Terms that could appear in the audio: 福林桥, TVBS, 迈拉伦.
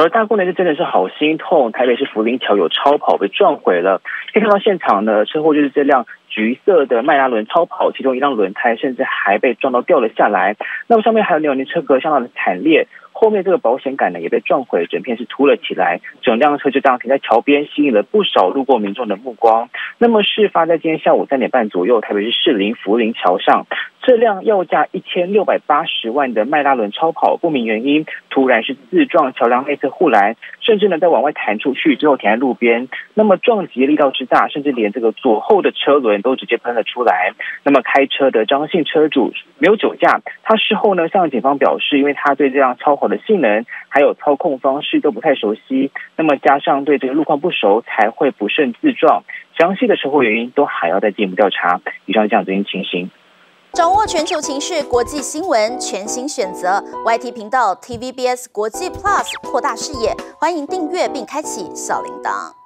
而大过年就真的是好心痛，台北市福林桥有超跑被撞毁了，可以看到现场呢，车祸就是这辆橘色的迈拉伦超跑，其中一辆轮胎甚至还被撞到掉了下来，那么上面还有扭力车格相当的惨烈，后面这个保险杆呢也被撞毁，整片是凸了起来，整辆车就这样停在桥边，吸引了不少路过民众的目光。那么事发在今天下午3点半左右，台北市士林福林桥上，这辆要价1680万的迈拉伦超跑不明原因突然是自撞桥梁内侧护栏，甚至呢在往外弹出去之后停在路边，那么撞击力道之大，甚至连这个左后的车轮都直接喷了出来。那么开车的张姓车主没有酒驾，他事后呢向警方表示，因为他对这辆超跑的性能还有操控方式都不太熟悉，那么加上对这个路况不熟，才会不慎自撞，详细的车祸原因都还要再进一步调查。以上是这样最新情形，掌握全球情势、国际新闻，全新选择 YT 频道 TVBS 国际 Plus， 扩大视野，欢迎订阅并开启小铃铛。